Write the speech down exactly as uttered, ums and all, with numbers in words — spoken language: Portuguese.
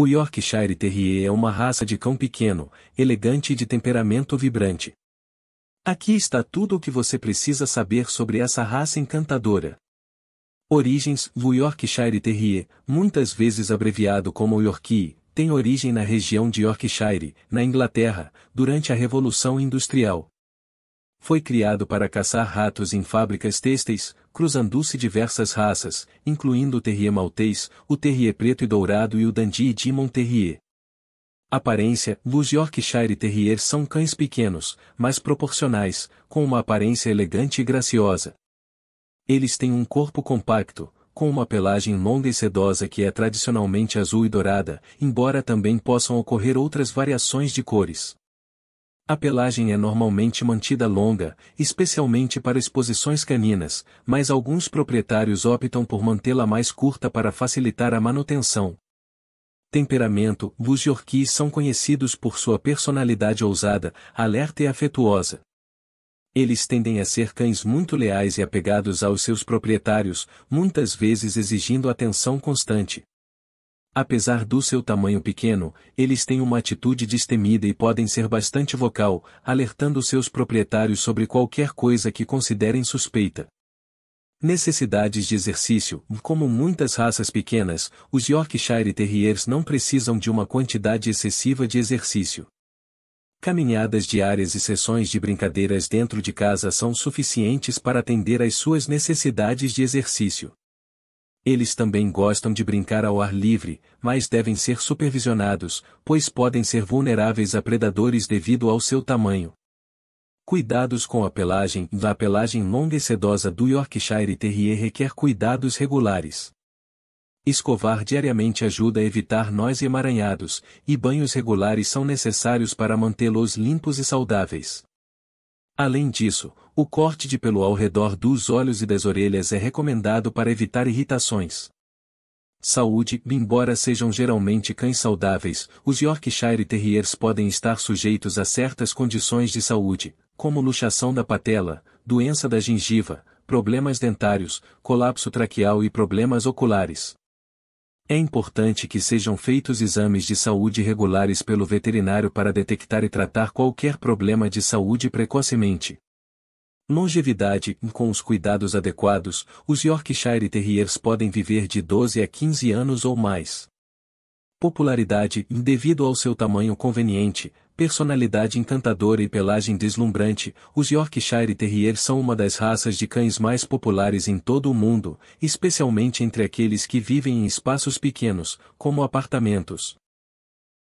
O Yorkshire Terrier é uma raça de cão pequeno, elegante e de temperamento vibrante. Aqui está tudo o que você precisa saber sobre essa raça encantadora. Origens: o Yorkshire Terrier, muitas vezes abreviado como Yorkie, tem origem na região de Yorkshire, na Inglaterra, durante a Revolução Industrial. Foi criado para caçar ratos em fábricas têxteis, cruzando-se diversas raças, incluindo o Terrier maltês, o Terrier preto e dourado e o Dundee e Demon Terrier. Aparência: os Yorkshire Terrier são cães pequenos, mas proporcionais, com uma aparência elegante e graciosa. Eles têm um corpo compacto, com uma pelagem longa e sedosa que é tradicionalmente azul e dourada, embora também possam ocorrer outras variações de cores. A pelagem é normalmente mantida longa, especialmente para exposições caninas, mas alguns proprietários optam por mantê-la mais curta para facilitar a manutenção. Temperamento: os Yorkies são conhecidos por sua personalidade ousada, alerta e afetuosa. Eles tendem a ser cães muito leais e apegados aos seus proprietários, muitas vezes exigindo atenção constante. Apesar do seu tamanho pequeno, eles têm uma atitude destemida e podem ser bastante vocal, alertando seus proprietários sobre qualquer coisa que considerem suspeita. Necessidades de exercício: como muitas raças pequenas, os Yorkshire Terriers não precisam de uma quantidade excessiva de exercício. Caminhadas diárias e sessões de brincadeiras dentro de casa são suficientes para atender às suas necessidades de exercício. Eles também gostam de brincar ao ar livre, mas devem ser supervisionados, pois podem ser vulneráveis a predadores devido ao seu tamanho. Cuidados com a pelagem: a pelagem longa e sedosa do Yorkshire Terrier requer cuidados regulares. Escovar diariamente ajuda a evitar nós e emaranhados, e banhos regulares são necessários para mantê-los limpos e saudáveis. Além disso, o corte de pelo ao redor dos olhos e das orelhas é recomendado para evitar irritações. Saúde: embora sejam geralmente cães saudáveis, os Yorkshire Terriers podem estar sujeitos a certas condições de saúde, como luxação da patela, doença da gengiva, problemas dentários, colapso traqueal e problemas oculares. É importante que sejam feitos exames de saúde regulares pelo veterinário para detectar e tratar qualquer problema de saúde precocemente. Longevidade: com os cuidados adequados, os Yorkshire Terriers podem viver de doze a quinze anos ou mais. Popularidade: devido ao seu tamanho conveniente, personalidade encantadora e pelagem deslumbrante, os Yorkshire Terriers são uma das raças de cães mais populares em todo o mundo, especialmente entre aqueles que vivem em espaços pequenos, como apartamentos.